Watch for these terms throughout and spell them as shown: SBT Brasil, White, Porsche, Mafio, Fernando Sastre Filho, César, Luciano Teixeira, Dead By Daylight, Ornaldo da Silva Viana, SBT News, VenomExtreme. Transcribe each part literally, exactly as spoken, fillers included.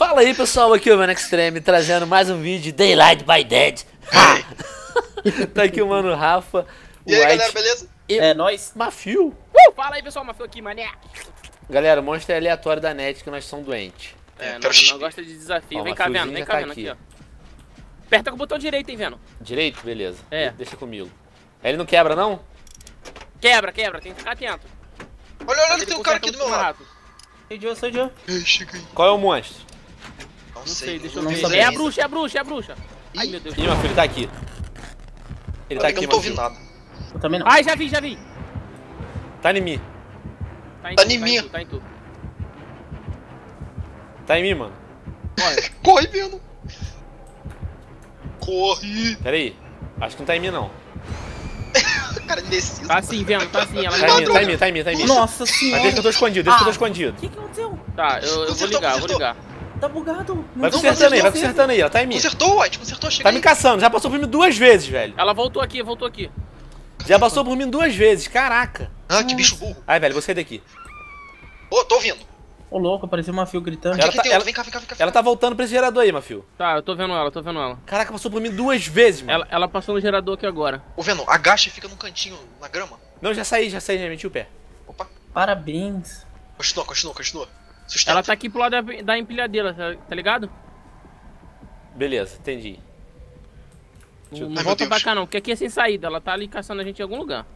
Fala aí pessoal, aqui é o VenomExtreme trazendo mais um vídeo de Daylight by Dead. Tá aqui o mano Rafa, o e aí, White galera, beleza? E é nóis, Mafio. Uh! Fala aí pessoal, Mafio aqui, mané. Galera, o monstro é aleatório da net que nós somos doentes. É, não, não gosta de desafio. Ó, vem cá, Venom, vem cá, tá Venom, aqui. aqui ó. Aperta com o botão direito, hein, Venom. Direito? Beleza. É. Deixa comigo. Ele não quebra, não? Quebra, quebra, tem que ficar atento. Olha, olha, tem um cara aqui do meu lado. Sei de onde, sei de onde. Qual é o monstro? Não, não sei, deixa eu ver. É a bruxa, é a bruxa, é a bruxa. Ai, meu Deus. Ih, meu filho, ele tá aqui. Ele tá aqui, eu não tô ouvindo nada. Eu também não. Ai, já vi, já vi. Tá em mim. Tá em mim. Tá em tu. Tá em mim, mano. Corre, Venom. Corre. Pera aí. Acho que não tá em mim, não. Cara, indeciso. Tá sim, Venom, tá sim. Ela tá em mim, tá em mim, tá em mim, tá em mim. Nossa senhora. Mas deixa que eu tô escondido, deixa que eu tô escondido. O que que aconteceu? Tá, eu, eu vou ligar, eu vou ligar. Tá bugado. Vai consertando aí, vai consertando aí, ela tá em mim. Consertou, White, consertou, chega. Tá me caçando, já passou por mim duas vezes, velho. Ela voltou aqui, voltou aqui. Já passou por mim duas vezes, caraca. Ah, que bicho burro. Ai, velho, vou sair daqui. Ô, tô ouvindo. Ô, louco, apareceu uma Mafio gritando. Ela tá, ela, vem cá, vem cá, vem cá. Ela tá voltando pra esse gerador aí, Mafio. Tá, eu tô vendo ela, tô vendo ela. Caraca, passou por mim duas vezes, mano. Ela, ela passou no gerador aqui agora. Ô, Venom, agacha e fica num cantinho, na grama. Não, já saí, já saí, já meti o pé. Opa. Parabéns. Continua, continua, continua. Sustenta. Ela tá aqui pro lado da, da empilhadeira, tá, tá ligado? Beleza, entendi. Não, não volta pra cá não, porque aqui é sem saída, ela tá ali caçando a gente em algum lugar.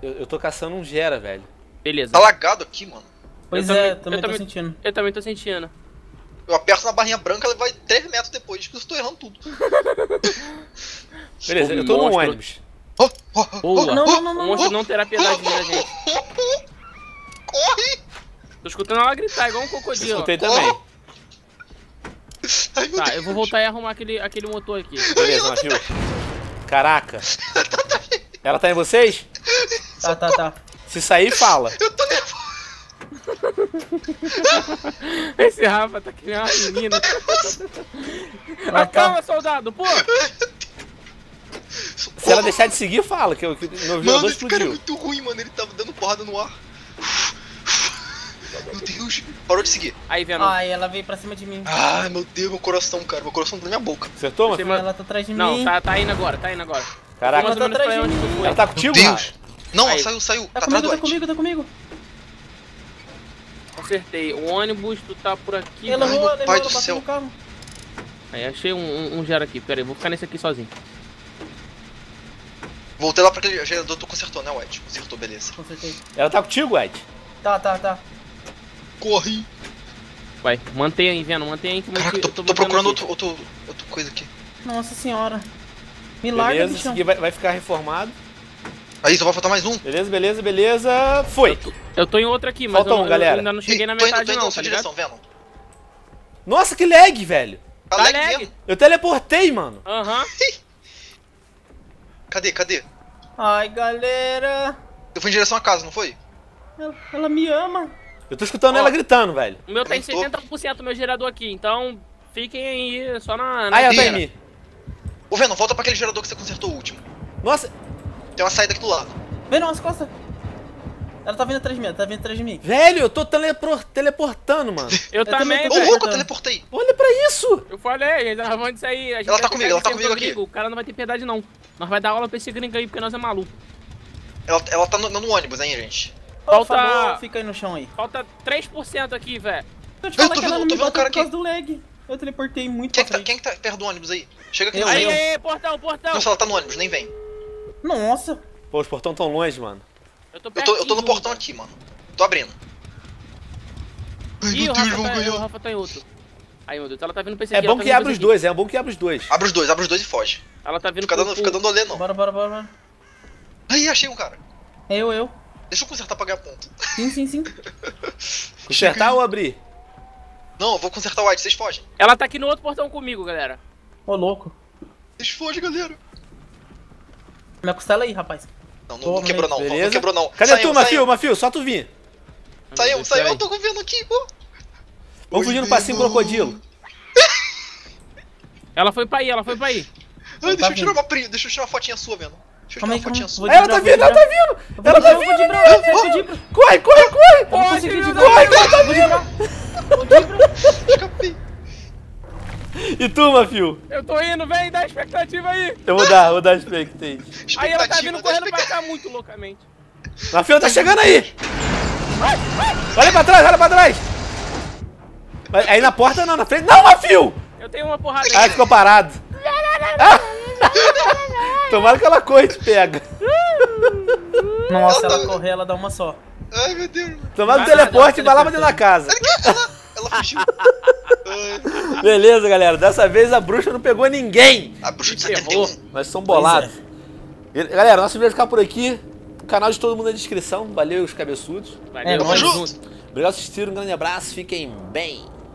Eu, eu tô caçando um gera, velho. Beleza. Tá lagado aqui, mano. Pois eu é, também, eu também tô também, sentindo. Eu também tô sentindo. Eu aperto na barrinha branca, ela vai três metros depois, porque eu tô errando tudo. Beleza, eu tô no ônibus. Oh, oh, oh, oh, não, não, não, não. O monstro não terá piedade da gente. Corre! Tô escutando ela gritar, igual um crocodilo. Escutei também. Ai, tá, Deus. Eu vou voltar e arrumar aquele, aquele motor aqui. Beleza, Mafio. Caraca. Ela tá em vocês? Tá, tá, tá. Se sair, fala. Eu tô nervoso. Esse Rafa tá criando uma menina. Mas calma, soldado, pô. Se ela deixar de seguir, fala. Que, que meu jogador explodiu. Esse cara é muito ruim, mano. Ele tava dando porrada no ar. Meu Deus, parou de seguir. Aí, Venom. Ai, ela veio pra cima de mim. Ai, meu Deus, meu coração, cara. Meu coração tá na minha boca. Acertou, mano? Uma... Ela tá atrás de não, mim. Não, tá, tá indo agora, tá indo agora. Caraca, ela tá atrás de mim. Ela tá contigo, meu Deus. Não, ela saiu, saiu. Tá, tá comigo, atrás do comigo, tá comigo, tá comigo. Acertei. O ônibus, tu tá por aqui. Ela voa, ela bateu no carro. Aí, achei um, um, um gera aqui. Pera aí, vou ficar nesse aqui sozinho. Voltei lá pra aquele gerador, tu consertou, né, White? Consertou, beleza. Consertei. Ela tá contigo, White? Tá, tá, tá. Corre! Vai, mantenha aí, Venom, mantenha aí que caraca, eu tô, tô, tô procurando outra outro, outro coisa aqui. Nossa senhora. Me larga, bichão. Vai, vai ficar reformado. Aí, só vai faltar mais um. Beleza, beleza, beleza. Foi! Eu tô, eu tô em outra aqui, mas falta eu, um, galera. Eu ainda não cheguei e, na metade indo, não, não tá direção, Venom. Nossa, que lag, velho! Tá, tá lag, lag. Eu teleportei, mano. Aham. Uhum. Cadê, cadê? Ai, galera. Eu fui em direção à casa, não foi? Ela, ela me ama. Eu tô escutando oh, ela gritando, velho. O meu tá em setenta por cento do meu gerador aqui, então fiquem aí só na... na aí, ela tá em mim. Ô, Venom, volta pra aquele gerador que você consertou o último. Nossa! Tem uma saída aqui do lado. Venom, as costas. Ela tá vindo atrás de mim, ela tá vindo atrás de mim. Velho, eu tô telepor... teleportando, mano. Eu, eu também, velho. Ô, louco, eu teleportei. Olha pra isso. Eu falei, nós vamos sair. Ela tá comigo, ela tá comigo aqui. O cara não vai ter piedade, não. Nós vai dar aula pra esse gringo aí, porque nós é maluco. Ela, ela tá no, no ônibus, hein, gente. Falta... Favor, fica aí no chão aí. Falta três por cento aqui, velho. Eu te falo que ela não me bateu por causa do lag. Eu teleportei muito quem pra frente. Quem que tá perto do ônibus aí? Chega aqui no ônibus. Aí, aí, portão, portão. Nossa, ela tá no ônibus, nem vem. Nossa. Pô, os portões tão longe, mano. Eu tô, pertinho, eu tô, eu tô no portão aqui, mano. Tô abrindo. Ih, o Rafa, Deus, tá, o Rafa tá em outro. Aí, meu Deus, ela tá vindo pra esse aqui. É bom que abre os dois, é bom que abre os dois. Abre os dois, abre os dois e foge. Ela tá vindo pra esse. Fica dando olê, não. Bora, bora, bora. Aí, achei um cara. Eu, eu. Deixa eu consertar pra ganhar ponto. Sim, sim, sim. Consertar ou abrir? Não, eu vou consertar o White, vocês fogem. Ela tá aqui no outro portão comigo, galera. Ô, louco. Vocês fogem, galera. Me acostela aí, rapaz. Não, não, não quebrou não, beleza. Não quebrou não. Cadê saímos, tu, Mafio? Mafio, só tu vir. Saiu, saiu, eu tô com o Venom aqui, pô. Vamos fugindo pra cima, crocodilo. Ela foi pra aí, ela foi pra aí. Ai, deixa, tá eu tirar uma, deixa eu tirar uma fotinha sua, Venom. Calma aí, calma aí. Ela tá vindo, ela tá vindo! Ela tá vindo! Corre, corre, corre! Corre, corre, tá vindo! E tu, Mafio? Eu tô indo, vem, dá expectativa aí. Eu vou dar, vou dar expectativa. Aí ela tá vindo correndo pra cá muito loucamente. Mafio tá chegando aí. Vai, vai. Olha pra trás, olha pra trás. Aí na porta não, na frente. Não, Mafio! Eu tenho uma porrada aí. Ah, ficou parado. Ah. Tomara que ela corre e te pega. Nossa, ela correr, ela dá uma só. Ai, meu Deus. Tomara o teleporte e vai lá pra dentro da casa. Ela, ela fugiu. Beleza, galera. Dessa vez a bruxa não pegou ninguém. A bruxa de setenta e um. Nós somos bolados. É. Galera, nosso vídeo vai ficar por aqui. O canal de todo mundo na descrição. Valeu, os cabeçudos. Valeu, é, nós juntos. Obrigado por assistir. Um grande abraço. Fiquem bem.